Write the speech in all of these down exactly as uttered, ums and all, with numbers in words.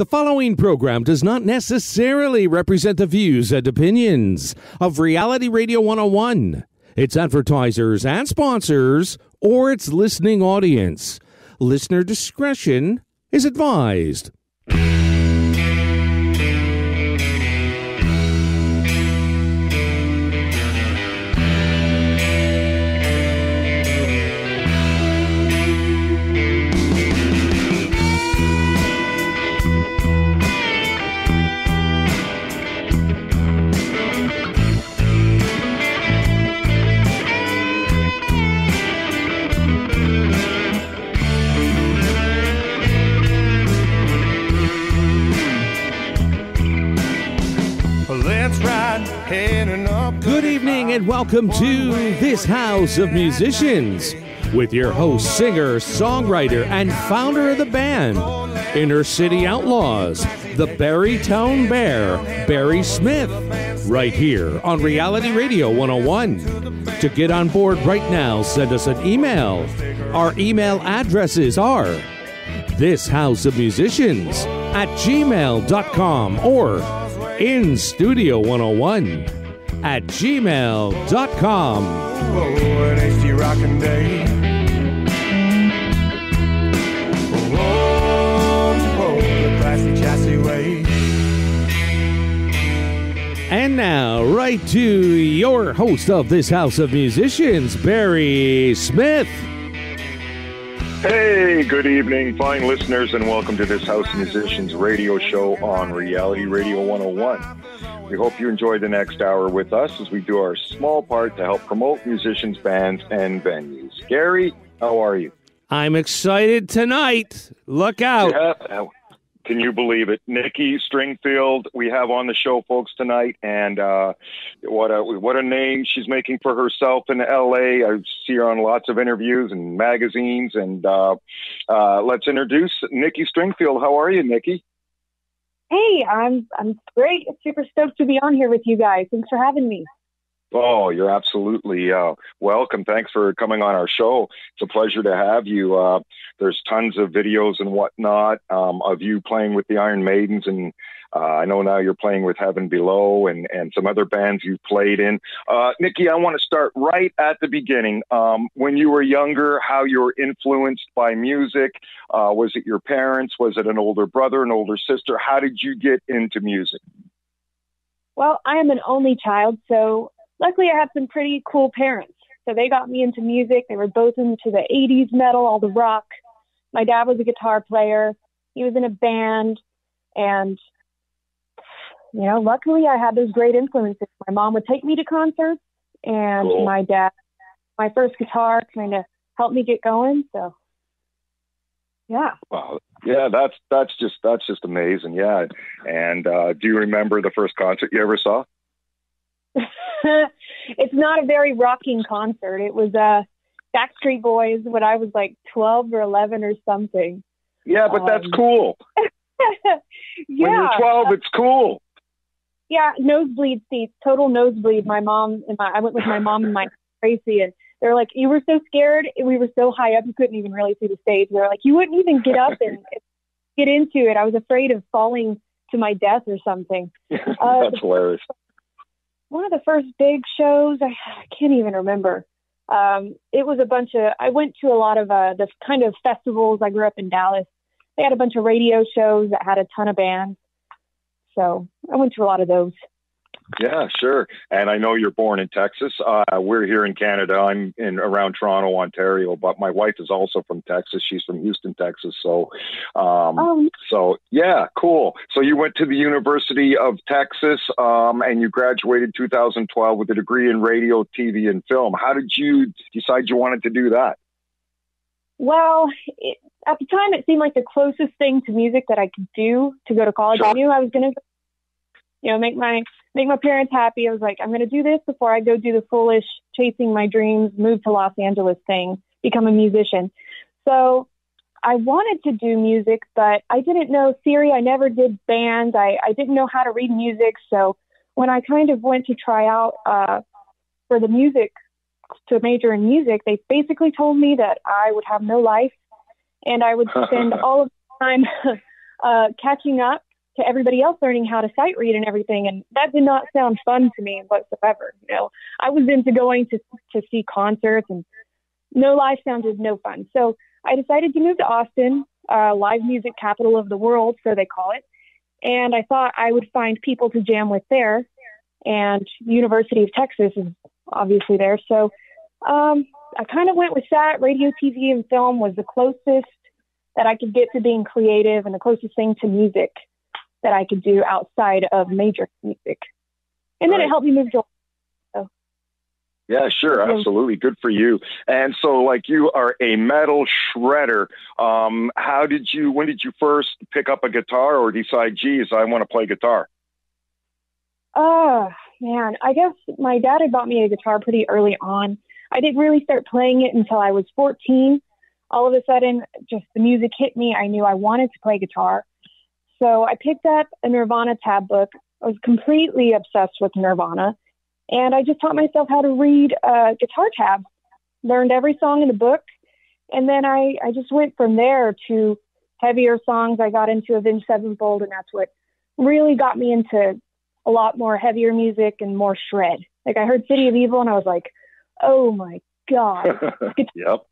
The following program does not necessarily represent the views and opinions of Reality Radio one oh one, its advertisers and sponsors, or its listening audience. Listener discretion is advised. Good evening and welcome to This House of Musicians with your host, singer, songwriter, and founder of the band, Inner City Outlaws, the Barrytown Bear, Barry Smith, right here on Reality Radio one oh one. To get on board right now, send us an email. Our email addresses are thishouseofmusicians at gmail dot com or in studio one oh one at gmail dot com. Oh, it ain't your rockin' day. Oh, oh, the classy chassis way. And now, right to your host of This House of Musicians, Barry Smith. Hey, good evening, fine listeners, and welcome to This House of Musicians radio show on Reality Radio one oh one. We hope you enjoy the next hour with us as we do our small part to help promote musicians, bands, and venues. Gary, how are you? I'm excited tonight. Look out. Yeah. Can you believe it? Nikki Stringfield, we have on the show, folks, tonight, and uh, what a what a name she's making for herself in L A I see her on lots of interviews and magazines, and uh, uh, let's introduce Nikki Stringfield. How are you, Nikki? Hey, I'm I'm great. Super stoked to be on here with you guys. Thanks for having me. Oh, you're absolutely uh, welcome. Thanks for coming on our show. It's a pleasure to have you. Uh, there's tons of videos and whatnot um, of you playing with the Iron Maidens. And uh, I know now you're playing with Heaven Below and, and some other bands you've played in. Uh, Nikki, I want to start right at the beginning. Um, when you were younger, how you were influenced by music. Uh, was it your parents? Was it an older brother, an older sister? How did you get into music? Well, I am an only child, so luckily, I had some pretty cool parents. So they got me into music. They were both into the eighties metal, all the rock. My dad was a guitar player. He was in a band. And, you know, luckily I had those great influences. My mom would take me to concerts, and cool. my dad, my first guitar, kind of helped me get going. So, yeah. Wow. Yeah, that's, that's, just, that's just amazing. Yeah. And uh, do you remember the first concert you ever saw? It's not a very rocking concert. It was uh, Backstreet Boys when I was like twelve or eleven or something. Yeah, but um, that's cool. Yeah, when you're twelve, it's cool. Yeah, nosebleed seats, total nosebleed. My mom and my, I went with my mom and my Tracy, and they were like, "You were so scared. We were so high up, you couldn't even really see the stage." They were like, "You wouldn't even get up and get into it." I was afraid of falling to my death or something. Uh, that's hilarious. One of the first big shows, I, I can't even remember. Um, it was a bunch of, I went to a lot of uh, the kind of festivals. I grew up in Dallas. They had a bunch of radio shows that had a ton of bands. So I went to a lot of those. Yeah, sure. And I know you're born in Texas. Uh, we're here in Canada. I'm in around Toronto, Ontario, but my wife is also from Texas. She's from Houston, Texas. So, um, oh. so yeah, cool. So you went to the University of Texas um, and you graduated two thousand twelve with a degree in radio, T V, and film. How did you decide you wanted to do that? Well, it, at the time, it seemed like the closest thing to music that I could do to go to college. Sure. I knew I was going to, you know, make my make my parents happy. I was like, I'm going to do this before I go do the foolish chasing my dreams, move to Los Angeles thing, become a musician. So I wanted to do music, but I didn't know theory. I never did bands. I, I didn't know how to read music. So when I kind of went to try out uh, for the music, to major in music, they basically told me that I would have no life and I would spend all of the time uh, catching up to everybody else learning how to sight read and everything. And that did not sound fun to me whatsoever. You know, I was into going to, to see concerts, and no live sound is no fun. So I decided to move to Austin, uh, live music capital of the world, so they call it. And I thought I would find people to jam with there. And University of Texas is obviously there. So um, I kind of went with that. Radio, T V, and film was the closest that I could get to being creative and the closest thing to music that I could do outside of major music. And then right. It helped me move to so. Yeah, sure. Absolutely. Good for you. And so, like, you are a metal shredder. Um, how did you, when did you first pick up a guitar or decide, geez, I want to play guitar? Oh, man. I guess my dad had bought me a guitar pretty early on. I didn't really start playing it until I was fourteen. All of a sudden, just the music hit me. I knew I wanted to play guitar. So I picked up a Nirvana tab book. I was completely obsessed with Nirvana. And I just taught myself how to read uh, guitar tabs, learned every song in the book. And then I, I just went from there to heavier songs. I got into Avenged Sevenfold, and that's what really got me into a lot more heavier music and more shred. Like, I heard City of Evil, and I was like, oh, my God. Yep.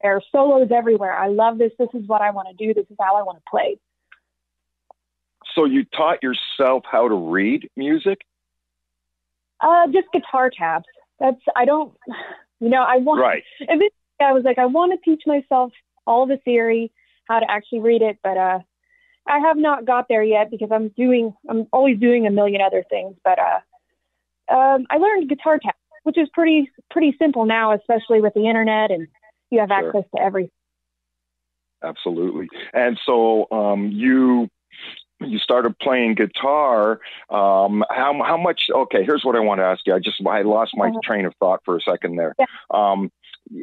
There are solos everywhere. I love this. This is what I want to do. This is how I want to play. So you taught yourself how to read music? Uh, just guitar tabs. That's, I don't, you know, I want, right. Eventually I was like, I want to teach myself all the theory, how to actually read it. But uh, I have not got there yet because I'm doing, I'm always doing a million other things. But uh, um, I learned guitar tabs, which is pretty, pretty simple now, especially with the internet, and you have sure. access to everything. Absolutely. And so um, you, you started playing guitar. Um, how, how much, okay, here's what I want to ask you. I just, I lost my uh-huh. train of thought for a second there. Yeah. Um,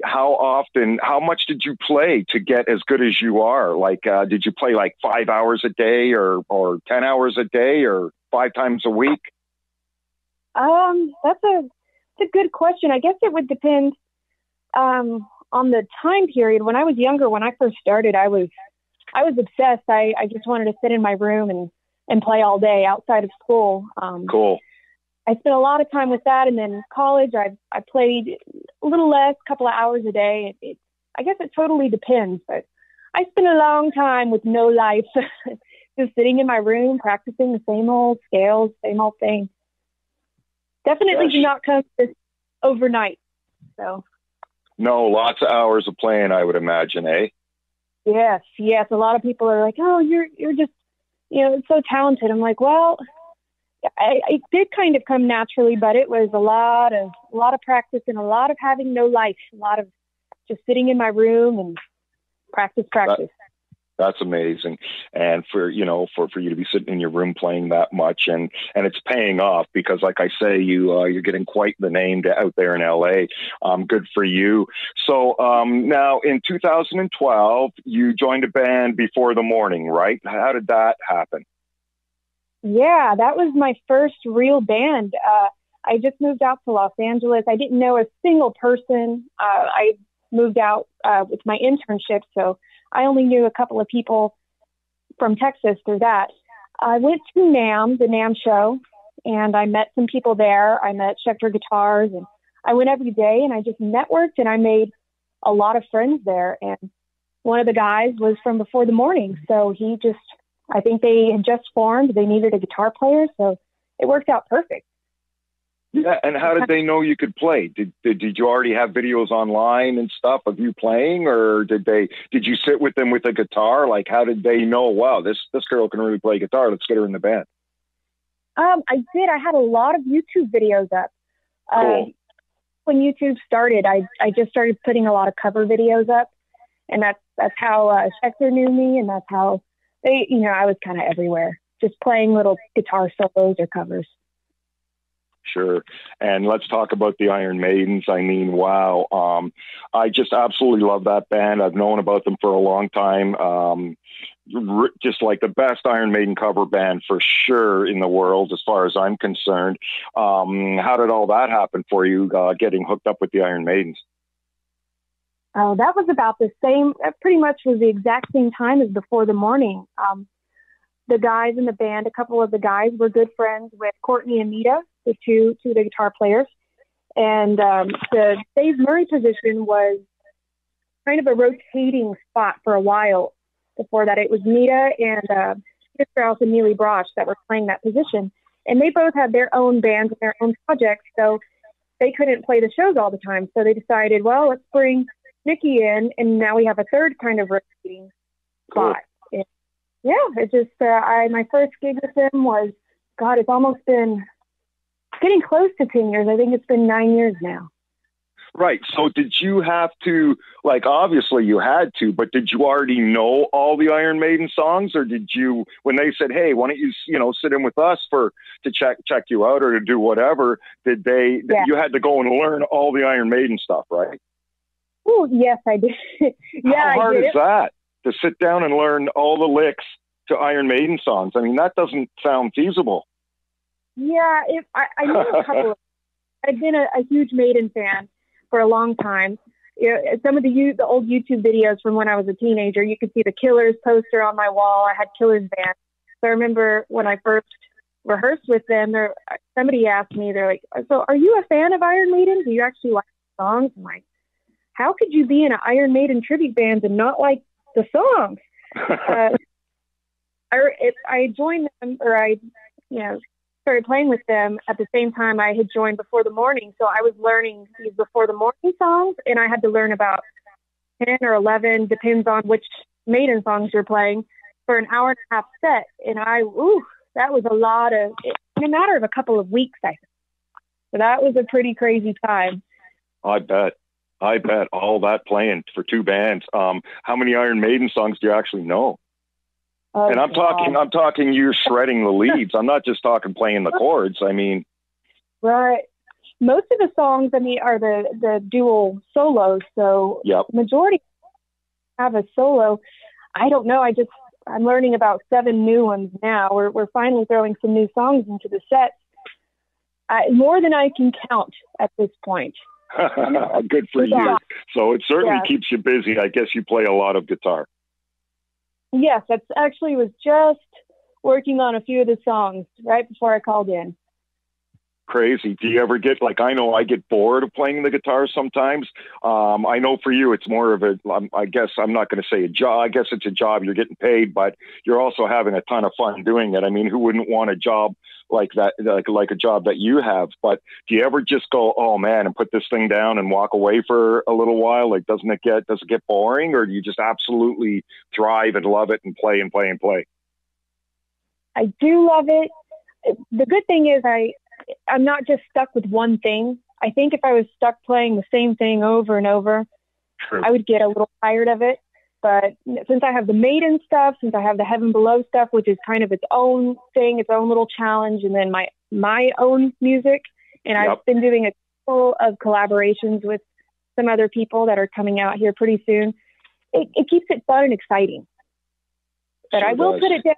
how often, how much did you play to get as good as you are? Like, uh, did you play like five hours a day or, or ten hours a day or five times a week? Um, that's a, that's a good question. I guess it would depend um, on the time period. When I was younger, when I first started, I was, I was obsessed. I, I just wanted to sit in my room and, and play all day outside of school. Um, cool. I spent a lot of time with that. And then college, I I played a little less, a couple of hours a day. It, it, I guess it totally depends. But I spent a long time with no life, just sitting in my room, practicing the same old scales, same old thing. Definitely Gosh. do not come this overnight. So. No, lots of hours of playing, I would imagine, eh? Yes, yes. A lot of people are like, oh, you're you're just, you know, so talented. I'm like, well, I, it did kind of come naturally, but it was a lot of a lot of practice and a lot of having no life, a lot of just sitting in my room and practice, practice. That, that's amazing. And for, you know, for, for you to be sitting in your room playing that much, and, and it's paying off because, like I say, you, uh, you're getting quite the name to, out there in L A. Um, good for you. So um, now in two thousand twelve, you joined a band, Before the Morning, right? How did that happen? Yeah, that was my first real band. Uh, I just moved out to Los Angeles. I didn't know a single person. Uh, I moved out uh, with my internship, so I only knew a couple of people from Texas through that. I went to NAMM, the NAMM show, and I met some people there. I met Schecter Guitars, and I went every day, and I just networked, and I made a lot of friends there. And one of the guys was from Before the Morning, so he just, I think they had just formed. They needed a guitar player, so it worked out perfect. Yeah, and how did they know you could play? Did, did did you already have videos online and stuff of you playing, or did they did you sit with them with a guitar? Like, how did they know, wow, this this girl can really play guitar, let's get her in the band? Um, I did. I had a lot of YouTube videos up. Cool. Uh, when YouTube started, I I just started putting a lot of cover videos up, and that's that's how uh, Schecter knew me, and that's how they, you know, I was kind of everywhere, just playing little guitar solos or covers. Sure. And let's talk about the Iron Maidens. I mean, wow. Um, I just absolutely love that band. I've known about them for a long time. Um, r- just like the best Iron Maiden cover band for sure in the world, as far as I'm concerned. Um, how did all that happen for you, uh, getting hooked up with the Iron Maidens? Oh, that was about the same. That pretty much was the exact same time as Before the Morning. Um, the guys in the band, a couple of the guys were good friends with Courtney and Nita, the two, two of the guitar players. And um, the Dave Murray position was kind of a rotating spot for a while before that. It was Nita and uh, Strauss and Neely Brosh that were playing that position. And they both had their own bands and their own projects, so they couldn't play the shows all the time. So they decided, well, let's bring Nikki in, and now we have a third kind of rotating spot. Cool. And yeah, it just, uh, I my first gig with them was, God, it's almost been getting close to ten years. I think it's been nine years now. Right. So did you have to, like, obviously you had to, but did you already know all the Iron Maiden songs, or did you, when they said, hey, why don't you, you know, sit in with us for, to check, check you out or to do whatever, did they, yeah. you had to go and learn all the Iron Maiden stuff, right? Oh, yes, I did. yeah, How hard I did. is that to sit down and learn all the licks to Iron Maiden songs? I mean, that doesn't sound feasible. Yeah. If I, I knew a couple of, I've been a, a huge Maiden fan for a long time. You know, some of the the old YouTube videos from when I was a teenager, you could see the Killers poster on my wall. I had Killers band. So I remember when I first rehearsed with them, there somebody asked me, they're like, so are you a fan of Iron Maiden? Do you actually like the songs? I'm like, how could you be in an Iron Maiden tribute band and not like the songs? uh, I, it, I joined them, or I, you know, started playing with them at the same time I had joined Before the Morning. So I was learning these Before the Morning songs, and I had to learn about ten or eleven, depends on which Maiden songs you're playing, for an hour and a half set. And I, ooh, that was a lot of, in a matter of a couple of weeks, I think. So that was a pretty crazy time. I bet. I bet all that playing for two bands. Um, how many Iron Maiden songs do you actually know? Oh, and I'm God. talking, I'm talking, you're shredding the leads. I'm not just talking playing the chords. I mean, right. Most of the songs, I mean, are the, the dual solos. So yep. the majority have a solo. I don't know. I just, I'm learning about seven new ones now. We're, we're finally throwing some new songs into the set. I, more than I can count at this point. Good for yeah. you. So it certainly yeah. keeps you busy. I guess you play a lot of guitar. Yes, that's actually was just working on a few of the songs right before I called in. Crazy. Do you ever get, like, I know I get bored of playing the guitar sometimes. Um, I know for you, it's more of a, I guess I'm not going to say a job. I guess it's a job. You're getting paid, but you're also having a ton of fun doing it. I mean, who wouldn't want a job like that, like, like a job that you have? But do you ever just go, oh man, and put this thing down and walk away for a little while? Like, doesn't it get, does it get boring, or do you just absolutely thrive and love it and play and play and play? I do love it. The good thing is I, I'm not just stuck with one thing. I think if I was stuck playing the same thing over and over, True. I would get a little tired of it. But since I have the Maiden stuff, since I have the Heaven Below stuff, which is kind of its own thing, its own little challenge, and then my my own music, and yep. I've been doing a couple of collaborations with some other people that are coming out here pretty soon, it, it keeps it fun and exciting. But sure I will does. put it down.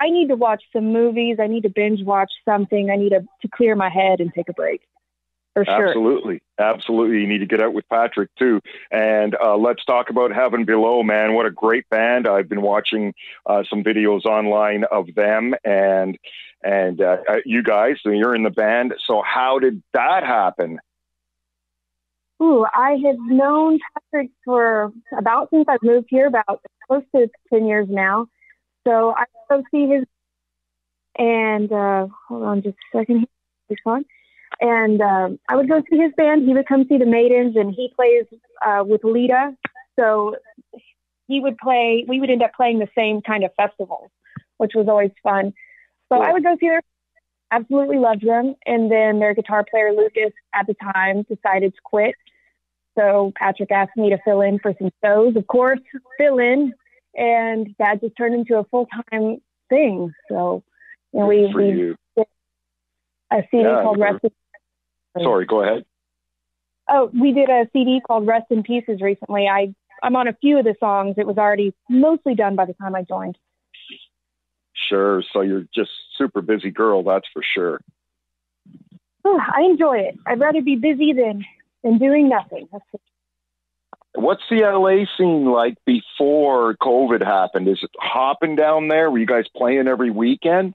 I need to watch some movies. I need to binge watch something. I need to, to clear my head and take a break. For sure. Absolutely. Absolutely. You need to get out with Patrick too. And uh, let's talk about Heaven Below, man. What a great band. I've been watching uh, some videos online of them and, and uh, you guys, so you're in the band. So how did that happen? Ooh, I have known Patrick for about, since I've moved here, about close to ten years now. So I go see his, and uh, hold on just a second. This one, and um, I would go see his band. He would come see the Maidens, and he plays uh, with Lita. So he would play. We would end up playing the same kind of festivals, which was always fun. So yeah. I would go see their. Absolutely loved them, and then their guitar player Lucas at the time decided to quit. So Patrick asked me to fill in for some shows. Of course, fill in. And that just turned into a full-time thing. So, you know, we, we did a CD yeah, called Rest in Pieces. Sorry, go ahead. Oh, we did a C D called Rest in Pieces recently. I, I'm on a few of the songs. It was already mostly done by the time I joined. Sure. So you're just super busy girl, that's for sure. Oh, I enjoy it. I'd rather be busy than, than doing nothing. That's What's the L A scene like before COVID happened? Is it hopping down there? Were you guys playing every weekend?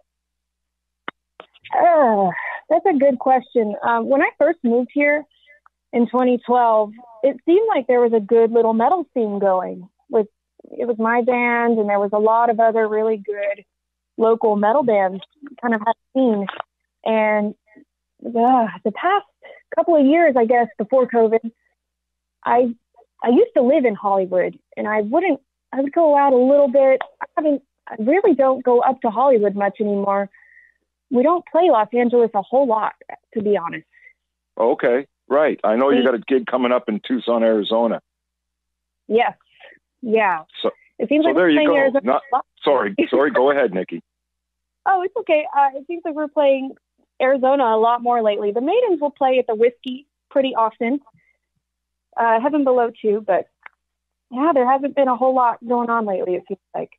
Oh, that's a good question. Um, when I first moved here in twenty twelve, it seemed like there was a good little metal scene going. With it was my band, and there was a lot of other really good local metal bands kind of had a scene. And uh, the past couple of years, I guess, before COVID, I I used to live in Hollywood, and I wouldn't. I would go out a little bit. I mean, I really don't go up to Hollywood much anymore. We don't play Los Angeles a whole lot, to be honest. Okay, right. I know you got a gig coming up in Tucson, Arizona. Yes. Yeah. So it seems so like there you go. Arizona. Not, sorry, sorry. Go ahead, Nikki. Oh, it's okay. Uh, it seems like we're playing Arizona a lot more lately. The Maidens will play at the Whiskey pretty often. Uh, Heaven Below too, but yeah, there hasn't been a whole lot going on lately, it seems like.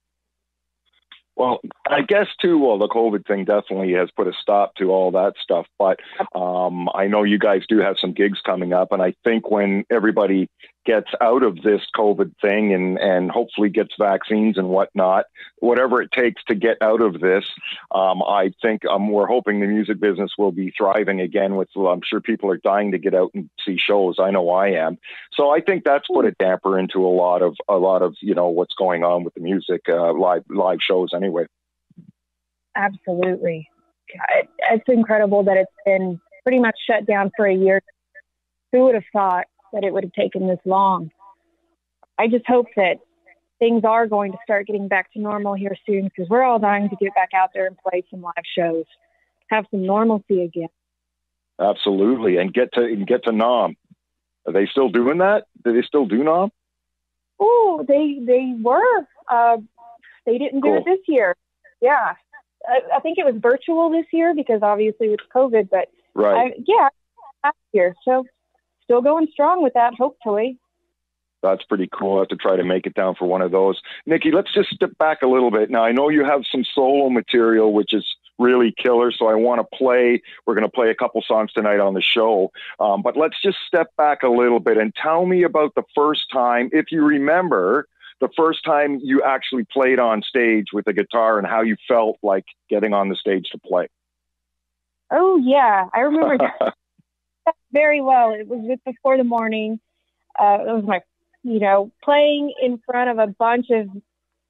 Well, I guess too, well, the COVID thing definitely has put a stop to all that stuff, but um, I know you guys do have some gigs coming up, and I think when everybody gets out of this COVID thing and, and hopefully gets vaccines and whatnot, whatever it takes to get out of this, um, I think um, we're hoping the music business will be thriving again. With I'm sure people are dying to get out and see shows. I know I am. So I think that's put a damper into a lot of a lot of you know what's going on with the music uh, live live shows anyway. Absolutely, God, it's incredible that it's been pretty much shut down for a year. Who would have thought that it would have taken this long? I just hope that things are going to start getting back to normal here soon, because we're all dying to get back out there and play some live shows, have some normalcy again. Absolutely, and get to and get to NAMM. Are they still doing that? Do they still do NAMM? Oh, they they were. Uh, they didn't cool. do it this year. Yeah, I, I think it was virtual this year because obviously with COVID. But right, I, yeah, last year. So. Still going strong with that, hopefully. That's pretty cool. I have to try to make it down for one of those. Nikki, let's just step back a little bit. Now, I know you have some solo material, which is really killer, so I want to play. We're going to play a couple songs tonight on the show. Um, but let's just step back a little bit and tell me about the first time, if you remember, the first time you actually played on stage with a guitar and how you felt like getting on the stage to play. Oh, yeah. I remember that. Very well. It was with Before the Morning. Uh, it was my, you know, playing in front of a bunch of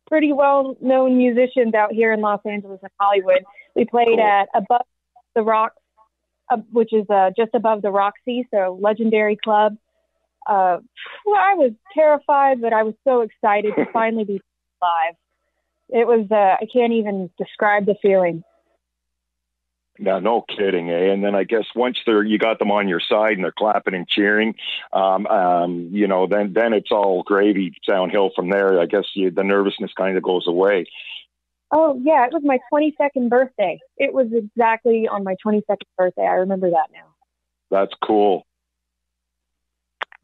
pretty well-known musicians out here in Los Angeles and Hollywood. We played cool. at Above the Rocks, uh, which is uh, just above the Roxy, so legendary club. Uh, well, I was terrified, but I was so excited to finally be live. It was, uh, I can't even describe the feeling. No, no kidding, eh? And then I guess once they're you got them on your side and they're clapping and cheering, um, um, you know, then then it's all gravy downhill from there. I guess you, the nervousness kind of goes away. Oh yeah, it was my twenty-second birthday. It was exactly on my twenty-second birthday. I remember that now. That's cool.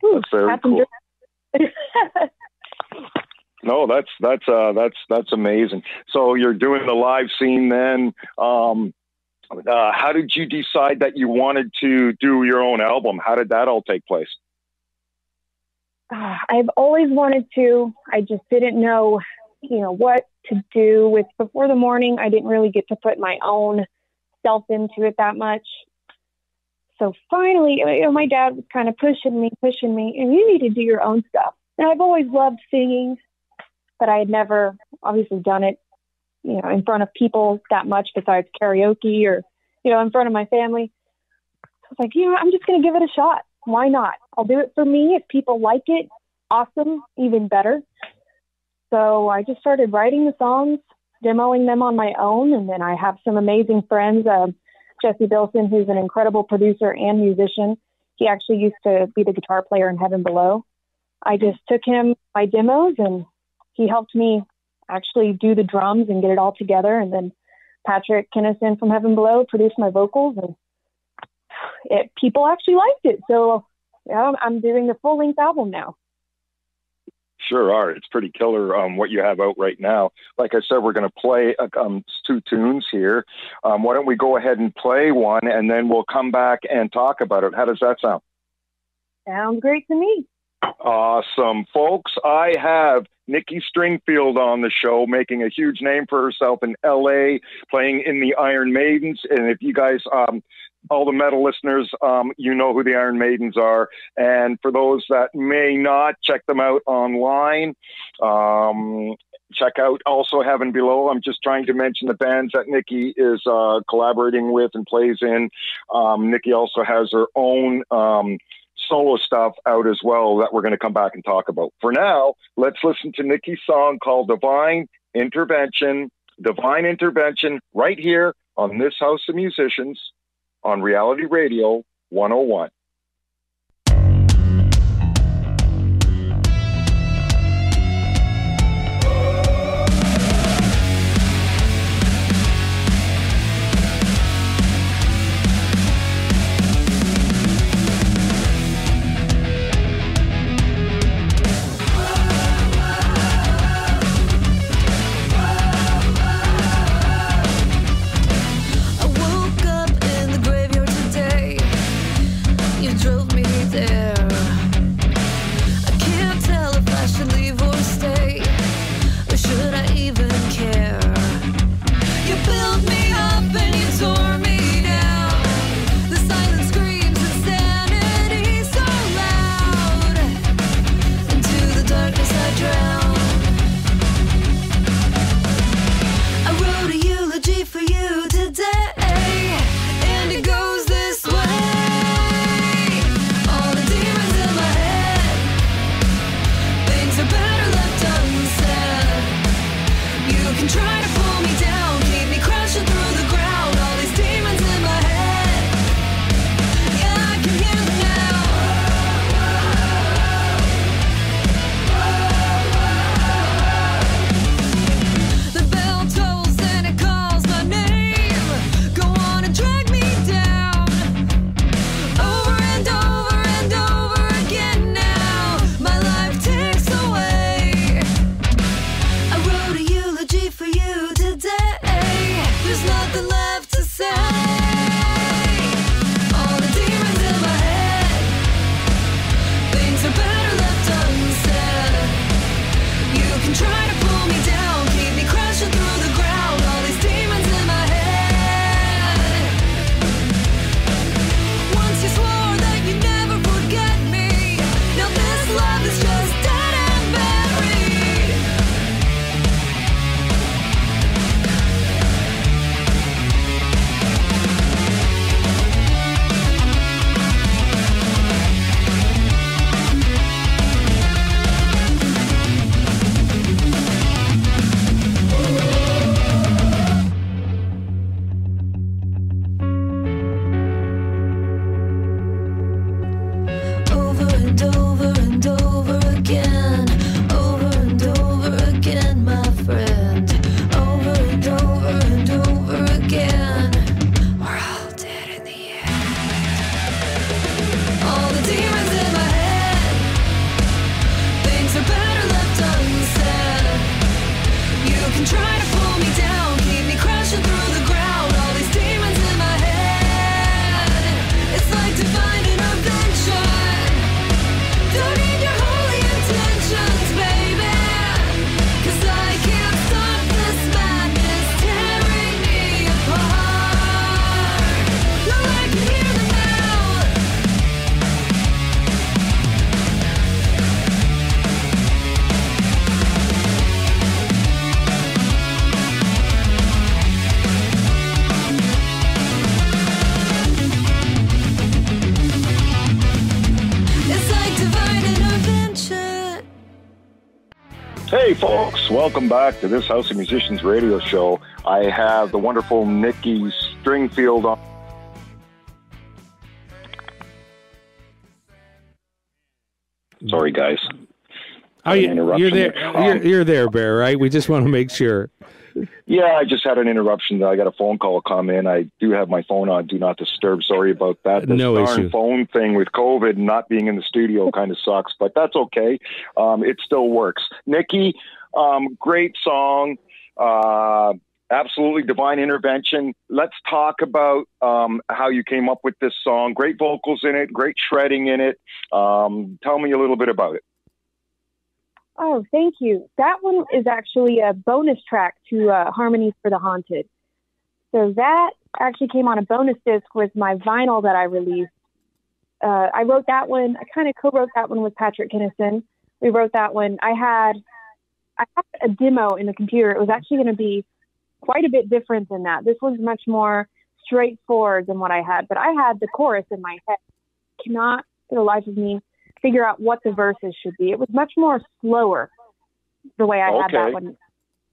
Ooh, that's very cool. No, that's that's uh, that's that's amazing. So you're doing the live scene then. Um, Uh, how did you decide that you wanted to do your own album? How did that all take place? Uh, I've always wanted to. I just didn't know, you know, what to do with Before the Morning. I didn't really get to put my own self into it that much. So finally, you know, my dad was kind of pushing me, pushing me, and you need to do your own stuff. And I've always loved singing, but I had never obviously done it, you know, in front of people that much besides karaoke or, you know, in front of my family. I was like, you know, I'm just going to give it a shot. Why not? I'll do it for me. If people like it, awesome, even better. So I just started writing the songs, demoing them on my own. And then I have some amazing friends, um, Jesse Bilson, who's an incredible producer and musician. He actually used to be the guitar player in Heaven Below. I just took him my demos and he helped me actually do the drums and get it all together. And then Patrick Kennison from Heaven Below produced my vocals, and it, people actually liked it. So you know, I'm doing the full length album now. Sure are. It's pretty killer um, what you have out right now. Like I said, we're going to play um, two tunes here. Um, why don't we go ahead and play one, and then we'll come back and talk about it. How does that sound? Sounds great to me. Awesome. Folks, I have Nikki Stringfield on the show, making a huge name for herself in L A, playing in the Iron Maidens. And if you guys, um, all the metal listeners, um, you know who the Iron Maidens are. And for those that may not, check them out online. Um, check out also Heaven Below. I'm just trying to mention the bands that Nikki is uh, collaborating with and plays in. Um, Nikki also has her own um, solo stuff out as well that we're going to come back and talk about. For now, let's listen to Nikki's song called Divine Intervention. Divine Intervention right here on This House of Musicians on Reality Radio one oh one. Welcome back to This House of Musicians radio show. I have the wonderful Nikki Stringfield on. Sorry, guys. Oh, you, you're there. Um, you're, you're there, Bear, right? We just want to make sure. Yeah, I just had an interruption. I got a phone call come in. I do have my phone on Do Not Disturb. Sorry about that. This no darn issue. Phone thing with COVID and not being in the studio kind of sucks, but that's okay. Um, it still works. Nikki, um, great song. Uh, absolutely divine intervention. Let's talk about um, how you came up with this song. Great vocals in it, great shredding in it. Um, tell me a little bit about it. Oh, thank you. That one is actually a bonus track to uh, Harmonies for the Haunted. So that actually came on a bonus disc with my vinyl that I released. Uh, I wrote that one. I kind of co-wrote that one with Patrick Kennison. We wrote that one. I had, I had a demo in the computer. It was actually going to be quite a bit different than that. This one's much more straightforward than what I had, but I had the chorus in my head. I cannot, for the life of me, figure out what the verses should be. It was much more slower the way I okay. had that one.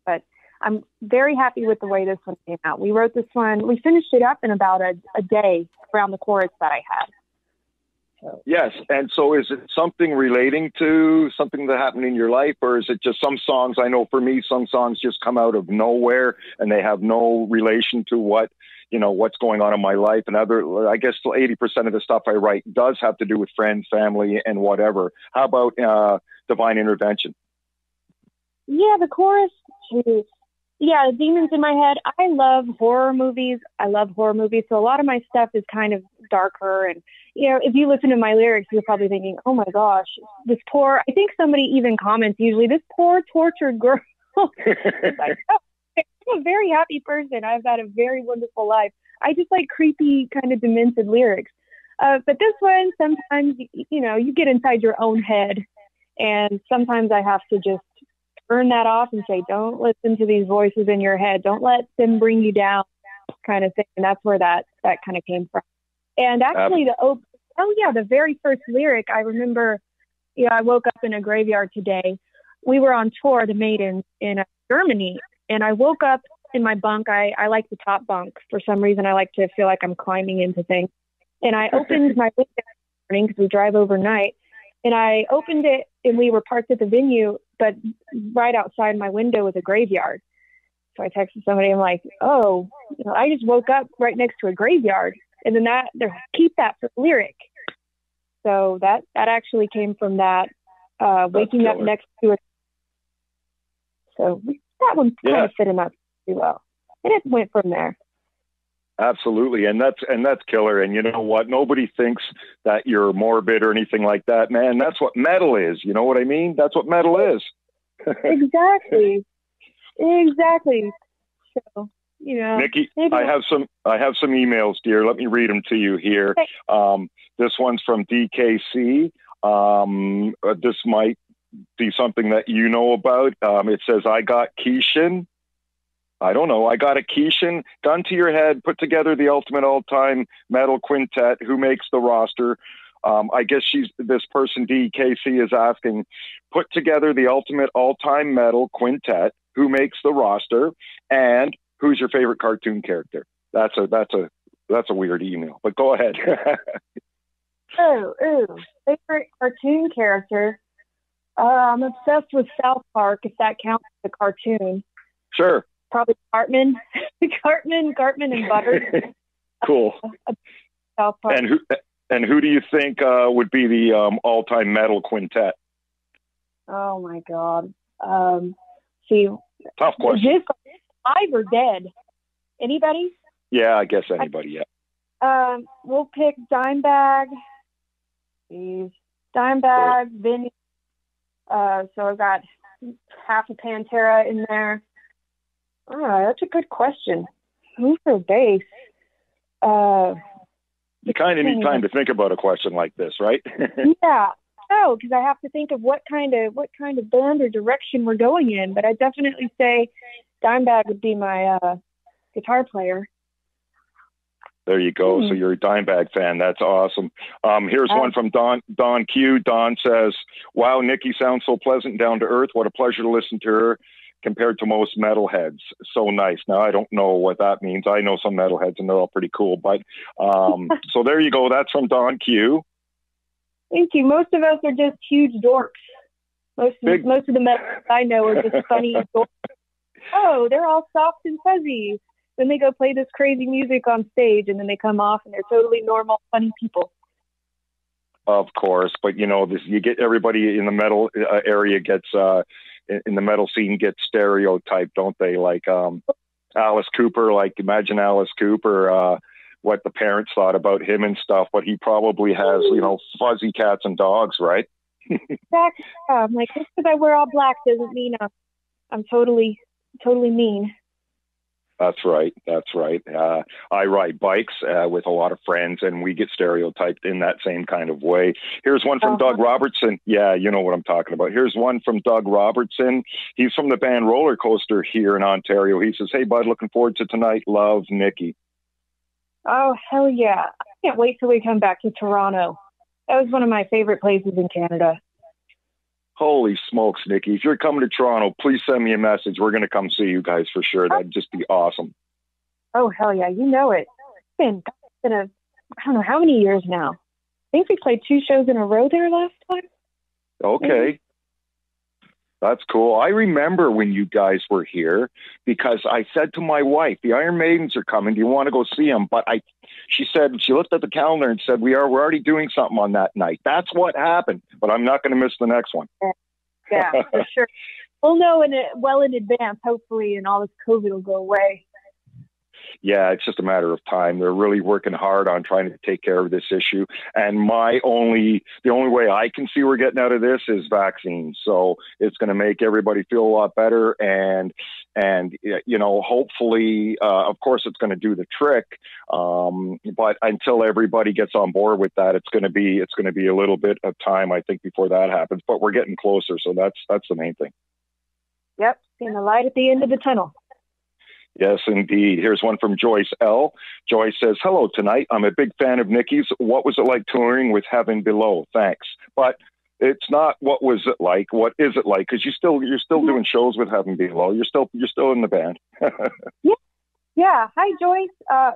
But I'm very happy with the way this one came out. We wrote this one, we finished it up in about a, a day around the chorus that I had. So. Yes. And so is it something relating to something that happened in your life, or is it just some songs? I know for me, some songs just come out of nowhere and they have no relation to what, you know, what's going on in my life. And other, I guess eighty percent of the stuff I write does have to do with friends, family, and whatever. How about uh, Divine Intervention? Yeah, the chorus. Geez. Yeah, demons in my head. I love horror movies. I love horror movies. So a lot of my stuff is kind of darker. And, you know, if you listen to my lyrics, you're probably thinking, oh, my gosh, this poor, I think somebody even comments usually, this poor tortured girl. It's like, oh, I'm a very happy person. I've had a very wonderful life. I just like creepy, kind of demented lyrics. Uh, but this one, sometimes, you know, you get inside your own head. And sometimes I have to just turn that off and say, don't listen to these voices in your head. Don't let them bring you down, kind of thing. And that's where that, that kind of came from. And actually, um, the op- oh, yeah, the very first lyric, I remember, you know, I woke up in a graveyard today. We were on tour, the Maidens, in Germany. And I woke up in my bunk. I, I like the top bunk. For some reason, I like to feel like I'm climbing into things. And I opened my window in the morning because we drive overnight. And I opened it, and we were parked at the venue, but right outside my window was a graveyard. So I texted somebody. I'm like, oh, you know, I just woke up right next to a graveyard. And then that, keep that for the lyric. So that, that actually came from that, uh, waking up next to a. So that one yeah. kind of fit him up pretty well. And it went from there. Absolutely. And that's, and that's killer. And you know what? Nobody thinks that you're morbid or anything like that, man. That's what metal is. You know what I mean? That's what metal is. Exactly. Exactly. So, you know, Nikki, maybe. I have some, I have some emails, dear. Let me read them to you here. Okay. Um, this one's from D K C. Um, this might be something that you know about. Um, it says, I got Keishan. I don't know. I got a Keishan gun to your head, put together the ultimate all-time metal quintet. Who makes the roster? Um, I guess she's this person, D K C, is asking, put together the ultimate all-time metal quintet. Who makes the roster? And who's your favorite cartoon character? That's a that's a that's a weird email. But go ahead. oh, ooh, favorite cartoon character. Uh, I'm obsessed with South Park. If that counts as a cartoon, sure. Probably Cartman, Cartman, Cartman, and Butter. Cool. Uh, South Park. And who and who do you think uh, would be the um, all-time metal quintet? Oh my God! Um, see, tough question. Live or dead? Anybody? Yeah, I guess anybody. Yeah. Um, we'll pick Dimebag. Jeez. Dimebag, cool. Vinny. Uh, so I've got half a Pantera in there. Oh, that's a good question. Who's her bass? Uh, you kind of need time to think about a question like this, right? Yeah. Oh, because I have to think of what kind of what kind of band or direction we're going in. But I definitely say Dimebag would be my uh, guitar player. There you go. Mm. So you're a Dimebag fan. That's awesome. Um, here's uh, one from Don Don Q. Don says, "Wow, Nikki sounds so pleasant and down to earth. What a pleasure to listen to her." Compared to most metalheads, so nice. Now, I don't know what that means. I know some metalheads, and they're all pretty cool. But um, so there you go. That's from Don Q. Thank you. Most of us are just huge dorks. Most Big. of most of the metalheads I know are just funny dorks. Oh, they're all soft and fuzzy. Then they go play this crazy music on stage, and then they come off, and they're totally normal, funny people. Of course, but you know, this, you get everybody in the metal uh, area gets. Uh, in the metal scene get stereotyped, don't they? Like, um, Alice Cooper, like imagine Alice Cooper, uh, what the parents thought about him and stuff, but he probably has, you know, fuzzy cats and dogs, right? Exactly. Yeah. I'm like, just because I wear all black doesn't mean I'm, I'm totally, totally mean. That's right. That's right. Uh, I ride bikes uh, with a lot of friends, and we get stereotyped in that same kind of way. Here's one from uh-huh. Doug Robertson. Yeah, you know what I'm talking about. Here's one from Doug Robertson. He's from the band Roller Coaster here in Ontario. He says, hey, bud, looking forward to tonight. Love, Nikki. Oh, hell yeah. I can't wait till we come back to Toronto. That was one of my favorite places in Canada. Holy smokes, Nikki. If you're coming to Toronto, please send me a message. We're going to come see you guys for sure. That'd just be awesome. Oh, hell yeah. You know it. It's been, it's been a, I don't know how many years now. I think we played two shows in a row there last time. Okay. Maybe. That's cool. I remember when you guys were here because I said to my wife, the Iron Maidens are coming. Do you want to go see them? But I, she said, she looked at the calendar and said, we are, we're already doing something on that night. That's what happened, but I'm not going to miss the next one. Yeah, yeah for sure. We'll know in a, well in advance, hopefully, and all this COVID will go away. Yeah, it's just a matter of time. They're really working hard on trying to take care of this issue. And my only, the only way I can see we're getting out of this is vaccines. So it's going to make everybody feel a lot better. And, and you know, hopefully, uh, of course, it's going to do the trick. Um, but until everybody gets on board with that, it's going to be, it's going to be a little bit of time, I think, before that happens. But we're getting closer. So that's, that's the main thing. Yep. Seeing the light at the end of the tunnel. Yes, indeed. Here's one from Joyce L. Joyce says, hello tonight. I'm a big fan of Nikki's. What was it like touring with Heaven Below? Thanks. But it's not what was it like. What is it like? Because you still, you're still doing shows with Heaven Below. You're still you're still in the band. yeah. yeah. Hi, Joyce. Uh,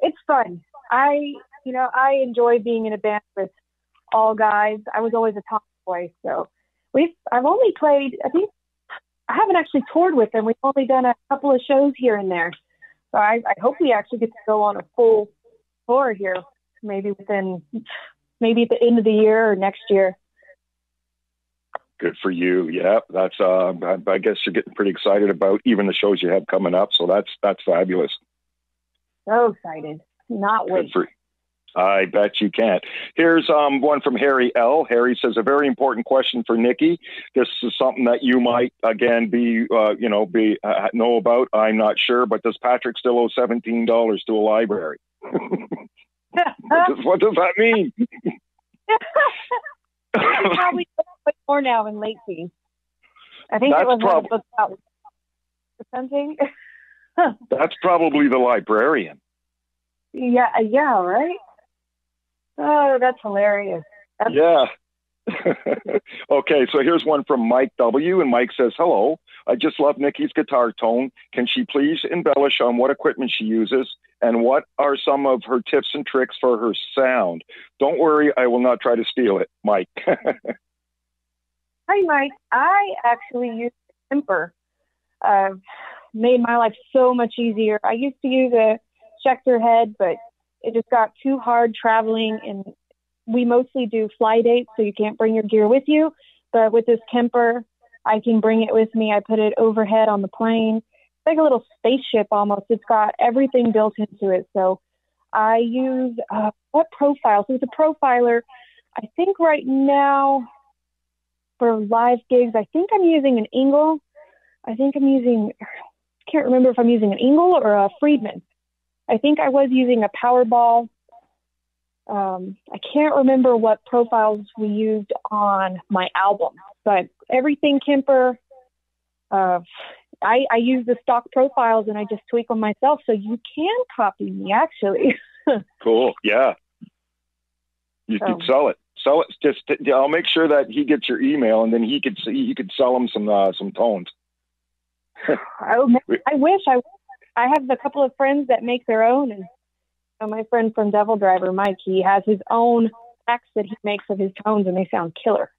it's fun. I, you know, I enjoy being in a band with all guys. I was always a top boy. So we've I've only played, I think, I haven't actually toured with them. We've only done a couple of shows here and there. So I, I hope we actually get to go on a full tour here, maybe within, maybe at the end of the year or next year. Good for you. Yeah, that's, uh, I guess you're getting pretty excited about even the shows you have coming up. So that's, that's fabulous. So excited. Not wait. Good for you. I bet you can't. Here's um, one from Harry L. Harry says, a very important question for Nikki. This is something that you might, again, be, uh, you know, be uh, know about. I'm not sure, but does Patrick still owe seventeen dollars to a library? what, does, what does that mean? Probably more now in late fees. I think That's it was prob- one of the something. That's probably the librarian. Yeah, yeah, right? Oh, that's hilarious. That's- yeah. Okay, so here's one from Mike W. And Mike says, hello, I just love Nikki's guitar tone. Can she please embellish on what equipment she uses and what are some of her tips and tricks for her sound? Don't worry, I will not try to steal it, Mike. Hi, Mike. I actually use Kemper. Uh, made my life so much easier. I used to use a Schecter head, but it just got too hard traveling, and we mostly do fly dates, so you can't bring your gear with you. But with this Kemper, I can bring it with me. I put it overhead on the plane. It's like a little spaceship almost. It's got everything built into it. So I use uh, what profile? So it's a profiler. I think right now for live gigs, I think I'm using an Engel. I think I'm using, I can't remember if I'm using an Engel or a Friedman. I think I was using a Powerball. Um, I can't remember what profiles we used on my album, but everything Kemper, uh, I, I use the stock profiles and I just tweak them myself. So you can copy me, actually. Cool. Yeah. You so. could sell it. Sell it. Just, I'll make sure that he gets your email and then he could see, you could sell him some, uh, some tones. I, I wish I would. I have a couple of friends that make their own, and you know, my friend from Devil Driver, Mike, he has his own tracks that he makes of his tones, and they sound killer.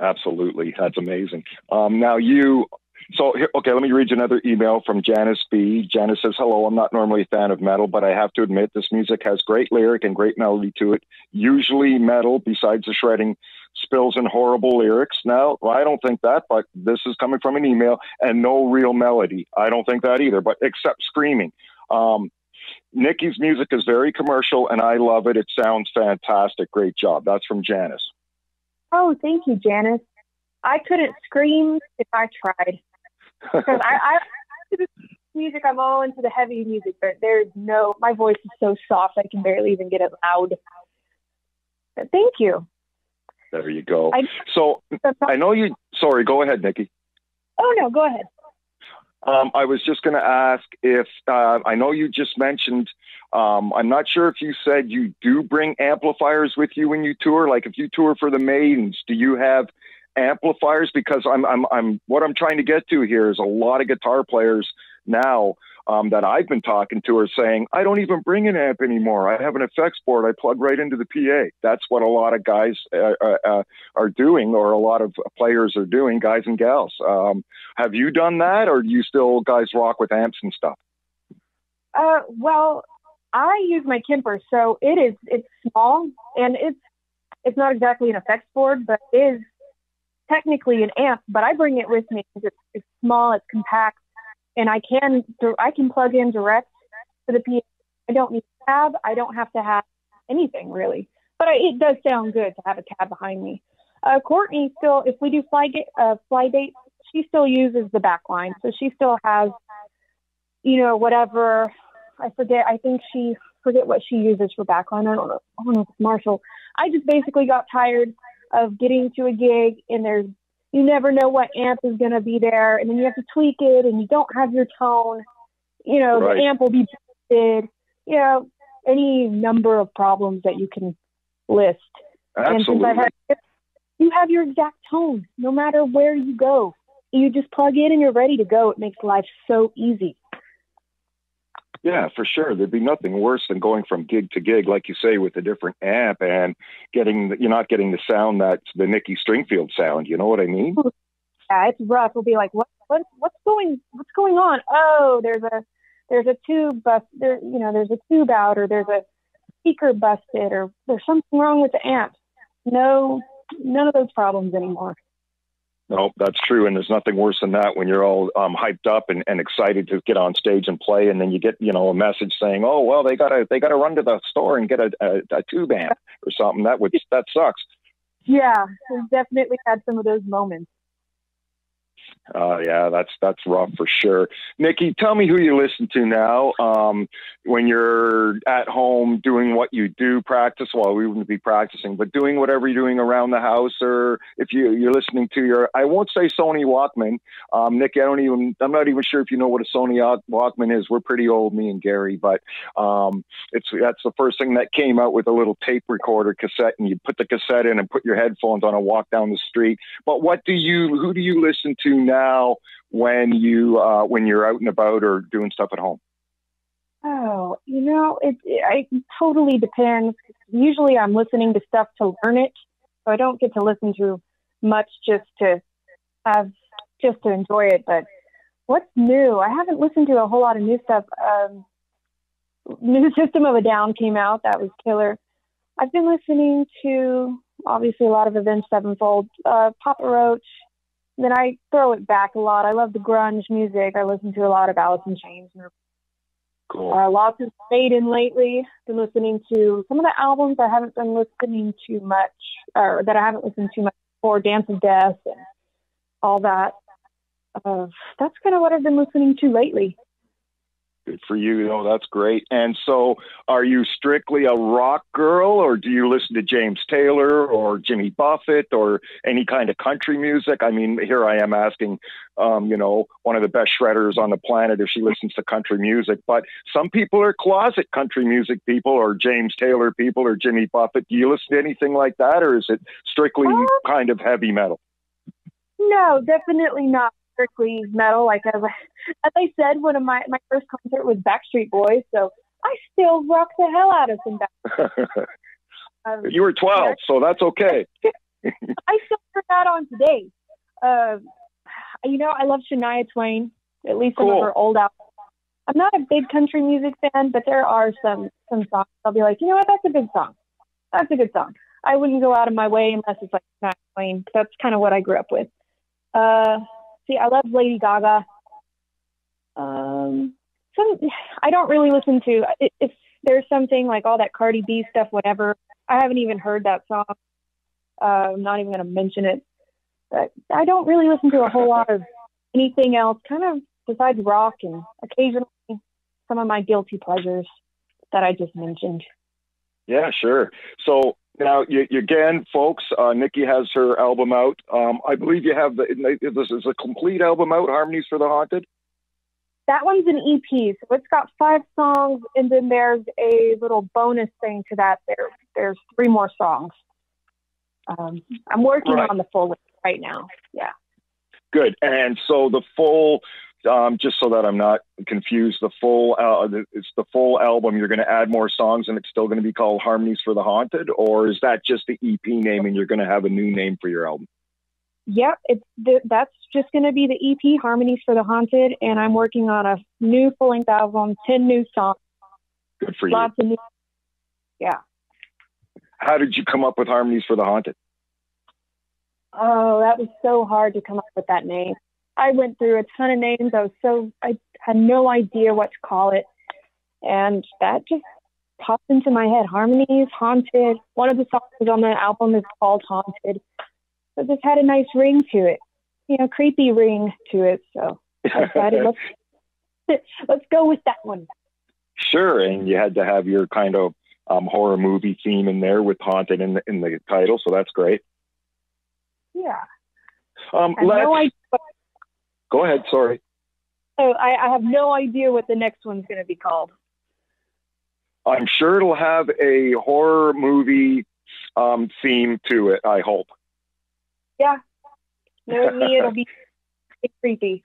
Absolutely, that's amazing. Um, now you, so here, okay, let me read you another email from Janice B. Janice says, "Hello, I'm not normally a fan of metal, but I have to admit this music has great lyric and great melody to it. Usually metal, besides the shredding, spills in horrible lyrics. Now, I don't think that, but this is coming from an email, and no real melody. I don't think that either, but except screaming. Um, Nikki's music is very commercial, and I love it. It sounds fantastic. Great job. That's from Janice. Oh, thank you, Janice. I couldn't scream if I tried. Because I, I, I music, I'm all into the heavy music, but there's no, my voice is so soft, I can barely even get it loud. But thank you. There you go. I, so I know you, sorry, go ahead, Nikki. Oh, no, go ahead. Um, I was just going to ask if, uh, I know you just mentioned, um, I'm not sure if you said you do bring amplifiers with you when you tour, like if you tour for the Maidens, do you have amplifiers? Because I'm, I'm, I'm, what I'm trying to get to here is a lot of guitar players now um, that I've been talking to are saying, I don't even bring an amp anymore. I have an effects board. I plug right into the P A. That's what a lot of guys uh, uh, are doing, or a lot of players are doing, guys and gals. Um, have you done that, or do you still guys rock with amps and stuff? Uh, well, I use my Kemper, so it is, it's small, and it's, it's not exactly an effects board, but it is technically an amp, but I bring it with me because it's, it's small, it's compact. And I can I can plug in direct to the P A. I don't need a cab. I don't have to have anything, really. But I, it does sound good to have a cab behind me. Uh, Courtney still, if we do fly, get, uh, fly dates, she still uses the back line. So she still has, you know, whatever. I forget. I think she, forget what she uses for back line. I don't know. I don't know if it's Marshall. I just basically got tired of getting to a gig and there's, you never know what amp is going to be there, and then you have to tweak it, and you don't have your tone. You know, right. The amp will be busted. You know, any number of problems that you can list. Absolutely. And since I've had, you have your exact tone, no matter where you go. You just plug in, and you're ready to go. It makes life so easy. Yeah, for sure. There'd be nothing worse than going from gig to gig, like you say, with a different amp and getting, you're not getting the sound that's the Nikki Stringfield sound. You know what I mean? Yeah, it's rough. We'll be like, what, what, what's going, what's going on? Oh, there's a, there's a tube bust. There, you know, there's a tube out, or there's a speaker busted, or there's something wrong with the amp. No, none of those problems anymore. No, that's true. And there's nothing worse than that when you're all um, hyped up and, and excited to get on stage and play. And then you get, you know, a message saying, oh, well, they got to they got to run to the store and get a, a, a tube amp or something. That would that sucks. Yeah, we've definitely had some of those moments. Uh, yeah, that's that's rough for sure. Nikki, tell me who you listen to now um, when you're at home doing what you do, practice. Well, we wouldn't be practicing, but doing whatever you're doing around the house, or if you, you're listening to your, I won't say Sony Walkman. Um, Nikki, I don't even, I'm not even sure if you know what a Sony Walkman is. We're pretty old, me and Gary, but um, it's that's the first thing that came out, with a little tape recorder cassette, and you put the cassette in and put your headphones on and walk down the street. But what do you, who do you listen to now when you uh when you're out and about or doing stuff at home? Oh, you know, it, it, it totally depends. Usually I'm listening to stuff to learn it, so I don't get to listen to much just to have just to enjoy it. But what's new? I haven't listened to a whole lot of new stuff. Um new System of a Down came out, that was killer. I've been listening to obviously a lot of Avenged Sevenfold, uh Papa Roach. Then I throw it back a lot. I love the grunge music. I listen to a lot of Alice in Chains. Cool. Uh, lots of Maiden lately. Been listening to some of the albums I haven't been listening to much, or that I haven't listened to much before, Dance of Death and all that. Uh, that's kind of what I've been listening to lately. Good for you. Oh, that's great. And so are you strictly a rock girl, or do you listen to James Taylor or Jimmy Buffett or any kind of country music? I mean, here I am asking, um, you know, one of the best shredders on the planet if she listens to country music. But some people are closet country music people, or James Taylor people, or Jimmy Buffett. Do you listen to anything like that, or is it strictly uh, kind of heavy metal? No, definitely not strictly metal. Like I, as I said, one of my my first concert was Backstreet Boys, so I still rock the hell out of some Backstreet Boys. Um, you were twelve, so that's okay. I still turn that on today. Uh, you know, I love Shania Twain, at least cool. Some of her old albums. I'm not a big country music fan, but there are some some songs I'll be like, you know what, that's a good song. That's a good song. I wouldn't go out of my way unless it's like Shania Twain. That's kind of what I grew up with. Uh, see, I love Lady Gaga. Um, some I don't really listen to. If, if there's something like all that Cardi B stuff, whatever, I haven't even heard that song. Uh, I'm not even going to mention it. But I don't really listen to a whole lot of anything else, kind of besides rock and occasionally some of my guilty pleasures that I just mentioned. Yeah, sure. So now, you, you, again, folks, uh, Nikki has her album out. Um, I believe you have the, this is a complete album out, Harmonies for the Haunted? That one's an E P, so it's got five songs, and then there's a little bonus thing to that. There, There's three more songs. Um, I'm working right. on the full list right now, yeah. Good, and so the full... Um, just so that I'm not confused, the full uh, it's the full album. You're going to add more songs, and it's still going to be called Harmonies for the Haunted, or is that just the E P name, and you're going to have a new name for your album? Yep, it's th- that's just going to be the E P, Harmonies for the Haunted, and I'm working on a new full length album, ten new songs. Good for you. Lots of new. Yeah. How did you come up with Harmonies for the Haunted? Oh, that was so hard to come up with that name. I went through a ton of names. I was so, I had no idea what to call it. And that just popped into my head. Harmonies, Haunted. One of the songs on the album is called Haunted. So this had a nice ring to it, you know, creepy ring to it. So I decided, let's, let's go with that one. Sure. And you had to have your kind of um, horror movie theme in there with Haunted in the, in the title. So that's great. Yeah. Um, I let's... No idea. Go ahead, sorry. So I, I have no idea what the next one's going to be called. I'm sure it'll have a horror movie um, theme to it, I hope. Yeah. No, me, it'll be creepy.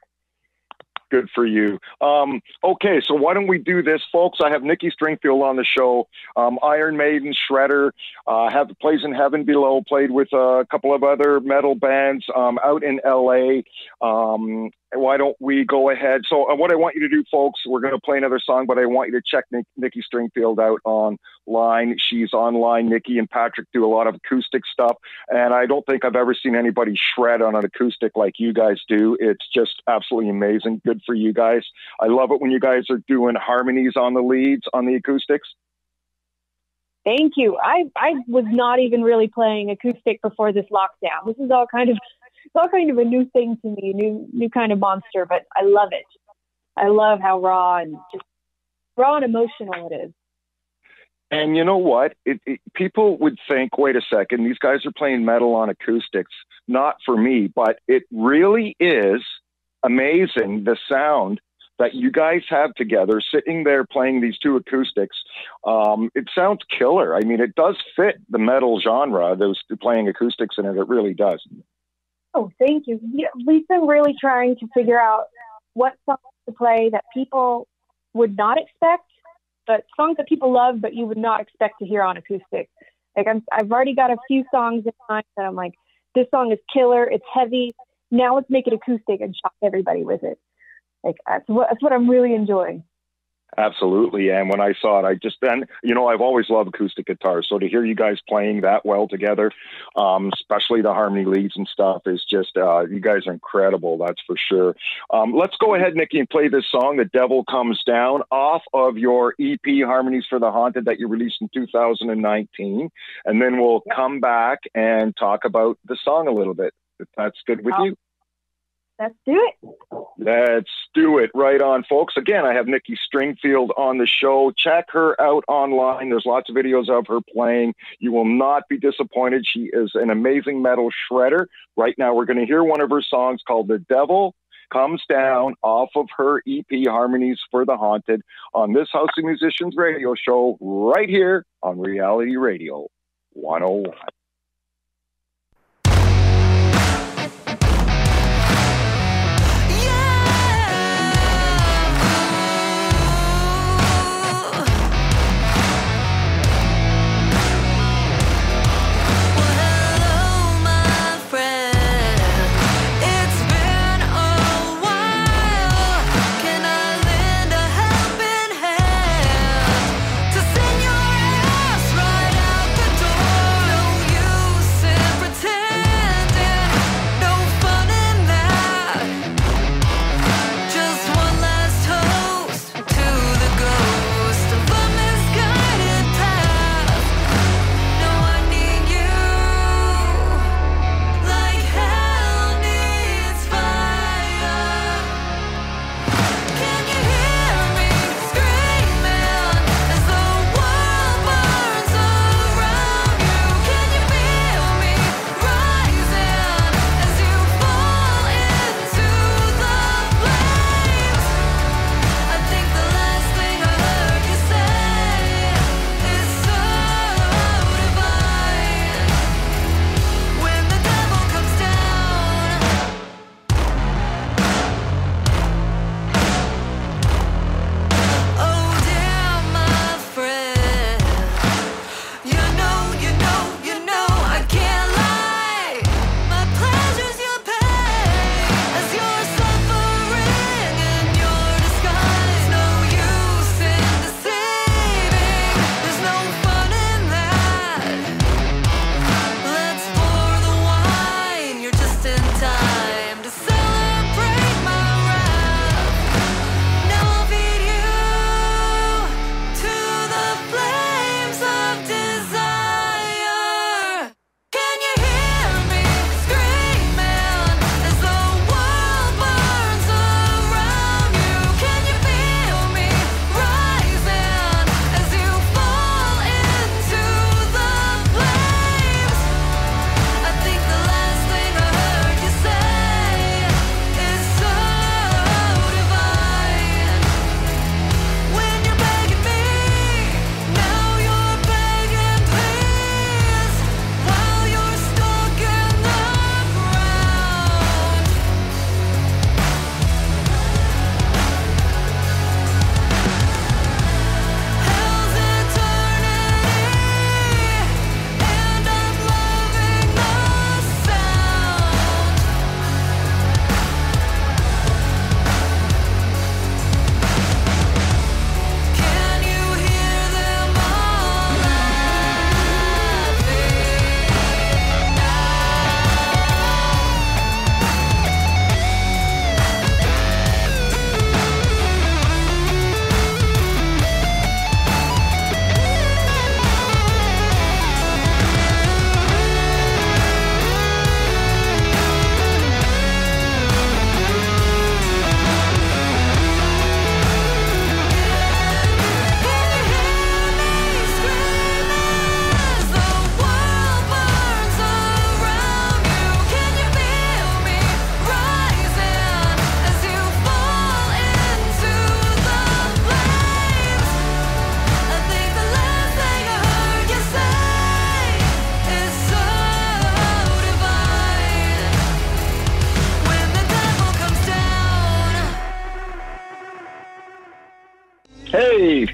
Good for you. Um, okay, so why don't we do this, folks? I have Nikki Stringfield on the show. Um, Iron Maiden, Shredder, uh, have, plays in Heaven Below, played with a couple of other metal bands um, out in L A. Um, why don't we go ahead? So uh, what I want you to do, folks, we're going to play another song, but I want you to check Nick, Nikki Stringfield out online. She's online. Nikki and Patrick do a lot of acoustic stuff, and I don't think I've ever seen anybody shred on an acoustic like you guys do. It's just absolutely amazing. Good for you guys. I love it when you guys are doing harmonies on the leads on the acoustics. Thank you. I, I was not even really playing acoustic before this lockdown. This is all kind of it's all kind of a new thing to me, new new kind of monster, but I love it. I love how raw and just raw and emotional it is. And you know what? It, it, people would think, wait a second, these guys are playing metal on acoustics. Not for me, but it really is amazing, the sound that you guys have together, sitting there playing these two acoustics. Um, it sounds killer. I mean, it does fit the metal genre, those playing acoustics in it. It really does. Oh, thank you. Yeah, we've been really trying to figure out what songs to play that people would not expect, but songs that people love, but you would not expect to hear on acoustic. Like I'm, I've already got a few songs in mind that I'm like, this song is killer. It's heavy. Now let's make it acoustic and shock everybody with it. Like that's what, that's what I'm really enjoying. Absolutely. And when I saw it, I just then, you know, I've always loved acoustic guitars. So to hear you guys playing that well together, um, especially the harmony leads and stuff is just, uh, you guys are incredible. That's for sure. Um, let's go ahead, Nikki, and play this song, The Devil Comes Down, off of your E P, Harmonies for the Haunted, that you released in two thousand nineteen. And then we'll come back and talk about the song a little bit. If that's good with you. Let's do it. Let's do it. Right on, folks. Again, I have Nikki Stringfield on the show. Check her out online. There's lots of videos of her playing. You will not be disappointed. She is an amazing metal shredder. Right now, we're going to hear one of her songs called The Devil Comes Down off of her E P, Harmonies for the Haunted, on This House of Musicians radio show right here on Reality Radio one oh one.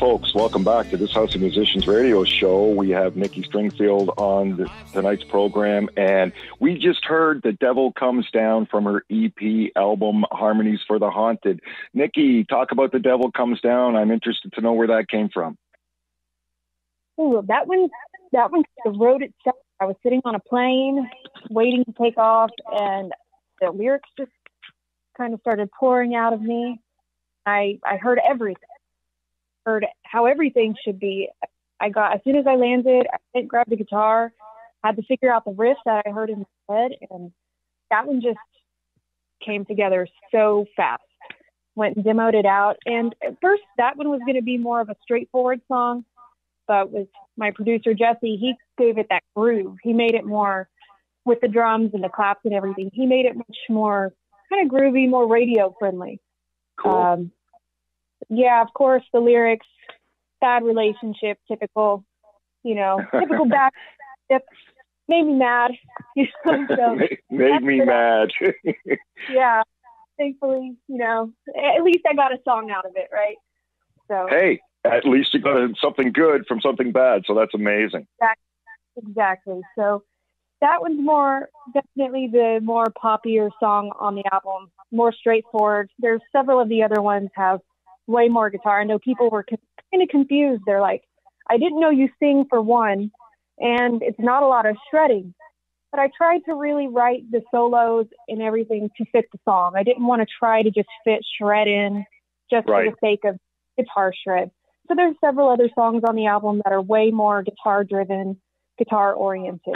folks. Welcome back to This House of Musicians radio show. We have Nikki Stringfield on the, tonight's program, and we just heard The Devil Comes Down from her E P album, Harmonies for the Haunted. Nikki, talk about The Devil Comes Down. I'm interested to know where that came from. Oh, well, that one, that one, the road itself. I was sitting on a plane waiting to take off, and the lyrics just kind of started pouring out of me. I, I heard everything. Heard how everything should be. I got, as soon as I landed, I went, grabbed the guitar, had to figure out the riff that I heard in my head, and that one just came together so fast. Went and demoed it out, and at first that one was going to be more of a straightforward song, but with my producer Jesse, he gave it that groove. He made it more, with the drums and the claps and everything, he made it much more kind of groovy, more radio friendly. Cool. Um, Yeah, of course, the lyrics, bad relationship, typical, you know, typical bad relationship, made me mad. So made made me mad. Yeah, thankfully, you know, at least I got a song out of it, right? So hey, at least you got something good from something bad, so that's amazing. Exactly. exactly. So that one's more, definitely the more poppier song on the album, more straightforward. There's several of the other ones have way more guitar. I know people were kind of confused. They're like, I didn't know you sing, for one, and it's not a lot of shredding, but I tried to really write the solos and everything to fit the song. I didn't want to try to just fit shred in just right. for the sake of guitar shred. So there's several other songs on the album that are way more guitar driven, guitar oriented.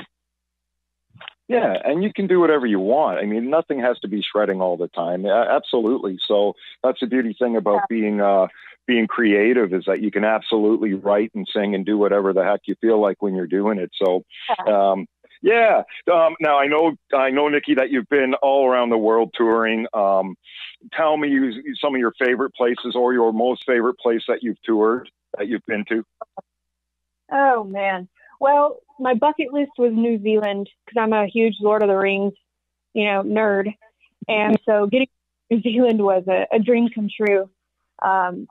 Yeah, and you can do whatever you want. I mean, nothing has to be shredding all the time. Absolutely. So that's the beauty thing about yeah. being uh, being creative, is that you can absolutely write and sing and do whatever the heck you feel like when you're doing it. So, um, yeah. Um, now, I know, I know, Nikki, that you've been all around the world touring. Um, tell me some of your favorite places, or your most favorite place that you've toured, that you've been to. Oh, man. Well, my bucket list was New Zealand, because I'm a huge Lord of the Rings, you know, nerd. And so getting to New Zealand was a, a dream come true. Um,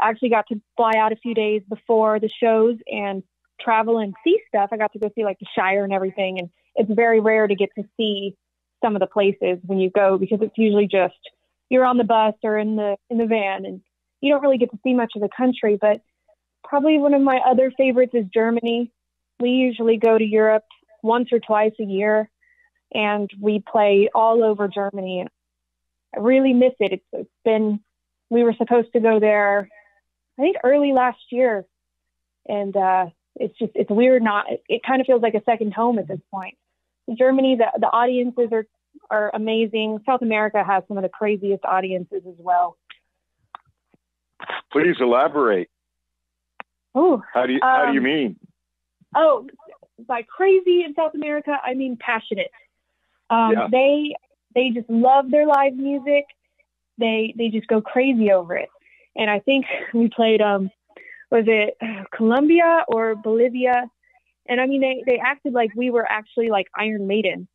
I actually got to fly out a few days before the shows and travel and see stuff. I got to go see like the Shire and everything. And it's very rare to get to see some of the places when you go, because it's usually just you're on the bus or in the, in the van, and you don't really get to see much of the country. But probably one of my other favorites is Germany. We usually go to Europe once or twice a year, and we play all over Germany. And I really miss it. It's, it's been, we were supposed to go there, I think early last year. And uh, it's just, it's weird not, it, it kind of feels like a second home at this point. Germany, the, the audiences are, are amazing. South America has some of the craziest audiences as well. Please elaborate. Ooh, how do you, how um, do you mean? Oh, by crazy in South America, I mean passionate. Um, yeah. They they just love their live music. They they just go crazy over it. And I think we played, um, was it Colombia or Bolivia? And I mean, they, they acted like we were actually like Iron Maiden.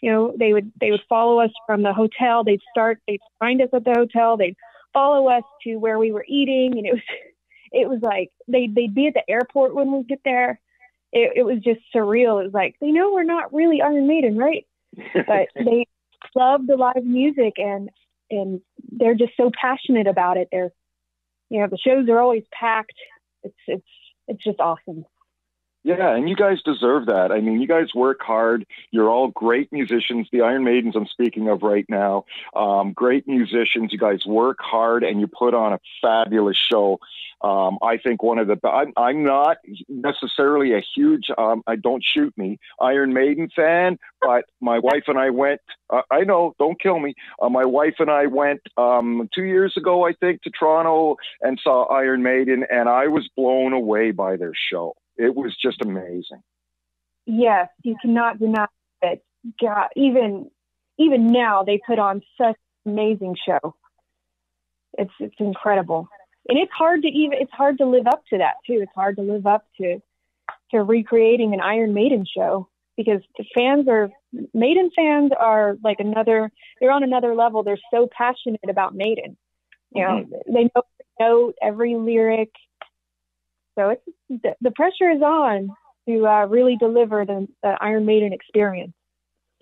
You know, they would they would follow us from the hotel. They'd start, they'd find us at the hotel. They'd follow us to where we were eating. And it was, it was like, they, they'd be at the airport when we get there. It, it was just surreal. It was like, they know we're not really Iron Maiden, right? But they love the live music, and and they're just so passionate about it. They're, you know, the shows are always packed. It's it's it's just awesome. Yeah, and you guys deserve that. I mean, you guys work hard. You're all great musicians. The Iron Maidens I'm speaking of right now, um, great musicians. You guys work hard, and you put on a fabulous show. Um, I think one of the, I'm, I'm not necessarily a huge, um, I don't shoot me, Iron Maiden fan, but my wife and I went, uh, I know, don't kill me. Uh, my wife and I went um, two years ago, I think, to Toronto and saw Iron Maiden, and I was blown away by their show. It was just amazing. Yes, you cannot deny it. God, even, even now they put on such an amazing show. It's, it's incredible. And it's hard to even, it's hard to live up to that too. It's hard to live up to, to recreating an Iron Maiden show, because the fans are, Maiden fans are like another, they're on another level. They're so passionate about Maiden. You know, mm-hmm. they know every note, every lyric, So it's the, the pressure is on to uh, really deliver the, the Iron Maiden experience.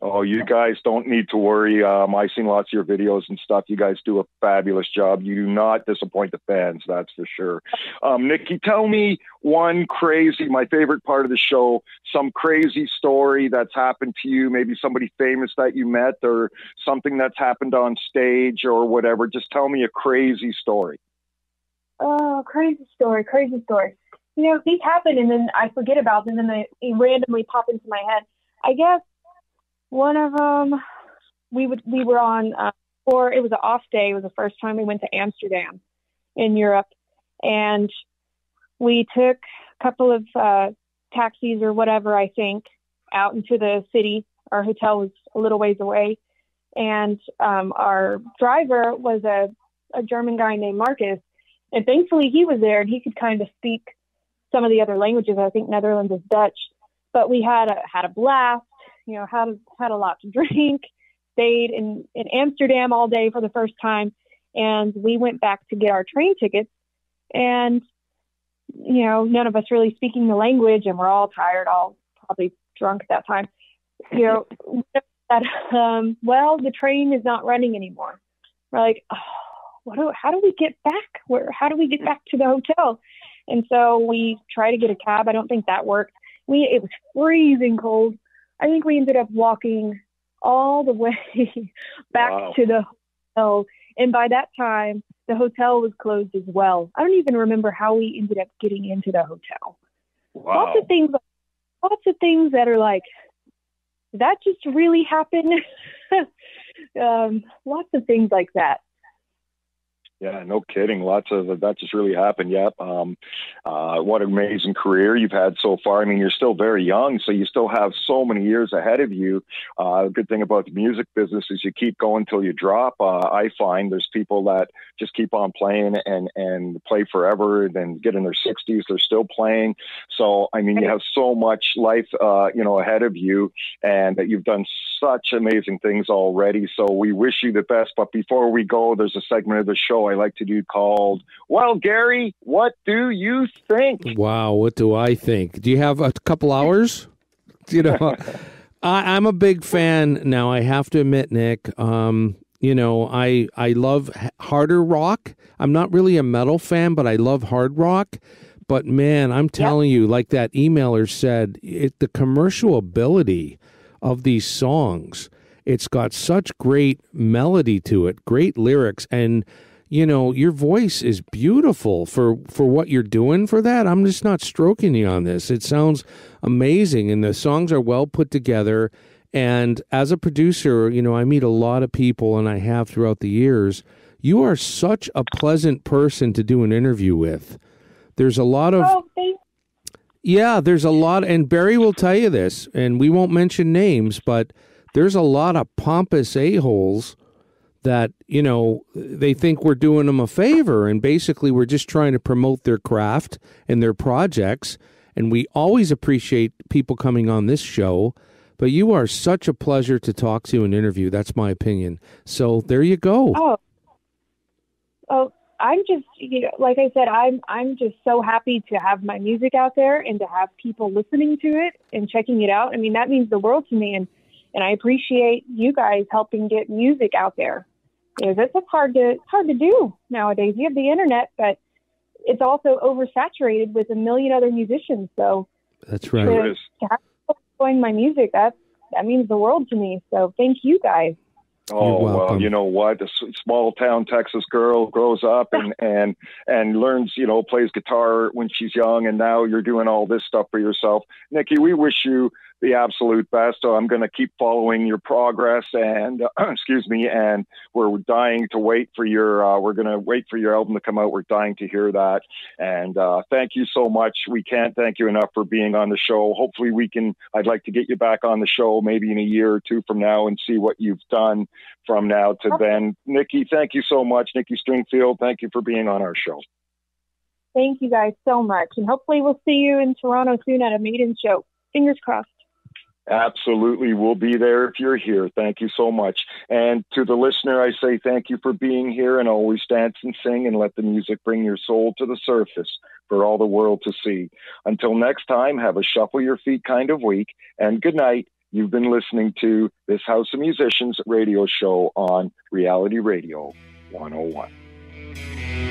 Oh, you guys don't need to worry. Um, I've seen lots of your videos and stuff. You guys do a fabulous job. You do not disappoint the fans, that's for sure. Um, Nikki, tell me one crazy, my favorite part of the show, some crazy story that's happened to you, maybe somebody famous that you met or something that's happened on stage or whatever. Just tell me a crazy story. Oh, crazy story, crazy story. You know, these happen and then I forget about them and they, they randomly pop into my head. I guess one of them, we would we were on uh, tour. It was an off day. It was the first time we went to Amsterdam in Europe, and we took a couple of uh, taxis or whatever, I think, out into the city. Our hotel was a little ways away, and um, our driver was a, a German guy named Marcus, and thankfully he was there and he could kind of speak some of the other languages. I think Netherlands is Dutch, but we had a had a blast. You know, had, had a lot to drink, stayed in, in Amsterdam all day for the first time. And we went back to get our train tickets and, you know, none of us really speaking the language and we're all tired, all probably drunk at that time. You know, that, um, well, the train is not running anymore. We're like, oh, what do, how do we get back? Where, how do we get back to the hotel? And so we tried to get a cab. I don't think that worked. We, it was freezing cold. I think we ended up walking all the way back wow. to the hotel. And by that time, the hotel was closed as well. I don't even remember how we ended up getting into the hotel. Wow. Lots of things, lots of things that are like, did that just really happen? um, lots of things like that. Yeah, no kidding. Lots of that just really happened. Yep. Um, uh, what an amazing career you've had so far. I mean, you're still very young, so you still have so many years ahead of you. Uh, the good thing about the music business is you keep going till you drop. Uh, I find there's people that just keep on playing and, and play forever and then get in their sixties. They're still playing. So, I mean, you have so much life, uh, you know, ahead of you and that you've done such amazing things already. So we wish you the best. But before we go, there's a segment of the show I like to do called, well, Gary, what do you think? Wow, what do I think? Do you have a couple hours? You know, I, I'm a big fan now, I have to admit, Nick. Um, you know, I, I love harder rock. I'm not really a metal fan, but I love hard rock. But, man, I'm telling yep. you, like that emailer said, it, the commercial ability of these songs, it's got such great melody to it, great lyrics, and you know, your voice is beautiful for, for what you're doing for that. I'm just not stroking you on this. It sounds amazing, and the songs are well put together. And as a producer, you know, I meet a lot of people, and I have throughout the years. You are such a pleasant person to do an interview with. There's a lot of... Oh, thank yeah, there's a lot, and Barry will tell you this, and we won't mention names, but there's a lot of pompous a-holes that, you know, they think we're doing them a favor, and basically we're just trying to promote their craft and their projects, and we always appreciate people coming on this show, but you are such a pleasure to talk to and interview. That's my opinion. So there you go. Oh, oh I'm just, you know, like I said, I'm, I'm just so happy to have my music out there and to have people listening to it and checking it out. I mean, that means the world to me, and And I appreciate you guys helping get music out there. You know, this is hard to hard to do nowadays. You have the internet, but it's also oversaturated with a million other musicians. So that's right. To, to have people enjoying my music, that that means the world to me. So thank you guys. Oh, well, you know what? A small town Texas girl grows up and, and and learns, you know, plays guitar when she's young. And now you're doing all this stuff for yourself. Nikki, we wish you the absolute best. So I'm going to keep following your progress. And uh, excuse me. And we're dying to wait for your uh, we're going to wait for your album to come out. We're dying to hear that. And uh, thank you so much. We can't thank you enough for being on the show. Hopefully we can. I'd like to get you back on the show maybe in a year or two from now and see what you've done from now to then. Nikki, thank you so much. Nikki Stringfield, thank you for being on our show. Thank you guys so much. And hopefully we'll see you in Toronto soon at a Maiden show. Fingers crossed. Absolutely. We'll be there if you're here. Thank you so much. And to the listener, I say thank you for being here, and always dance and sing and let the music bring your soul to the surface for all the world to see. Until next time, have a shuffle your feet kind of week, and good night. You've been listening to This House of Musicians radio show on Reality Radio one oh one.